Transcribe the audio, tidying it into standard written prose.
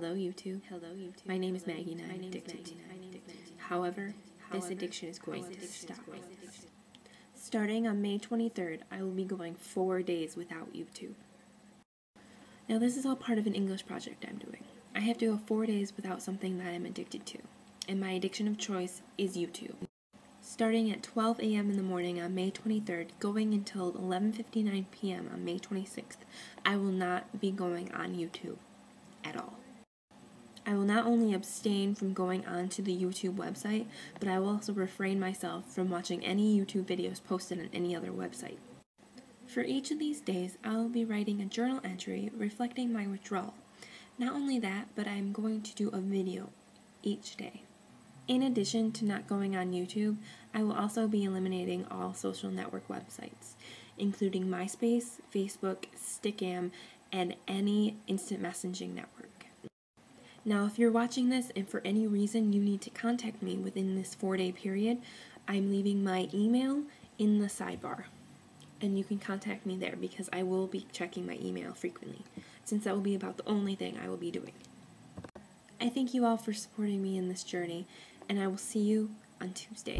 Hello YouTube. Hello YouTube. My name is Maggie and I'm addicted. However, this addiction is going to stop. Starting on May 23rd, I will be going 4 days without YouTube. Now this is all part of an English project I'm doing. I have to go 4 days without something that I'm addicted to, and my addiction of choice is YouTube. Starting at 12 a.m. in the morning on May 23rd, going until 11:59 p.m. on May 26th, I will not be going on YouTube at all. I will not only abstain from going onto the YouTube website, but I will also refrain myself from watching any YouTube videos posted on any other website. For each of these days, I will be writing a journal entry reflecting my withdrawal. Not only that, but I am going to do a video each day. In addition to not going on YouTube, I will also be eliminating all social network websites, including MySpace, Facebook, Stickam, and any instant messaging network. Now, if you're watching this and for any reason you need to contact me within this 4-day period, I'm leaving my email in the sidebar, and you can contact me there because I will be checking my email frequently, since that will be about the only thing I will be doing. I thank you all for supporting me in this journey, and I will see you on Tuesday.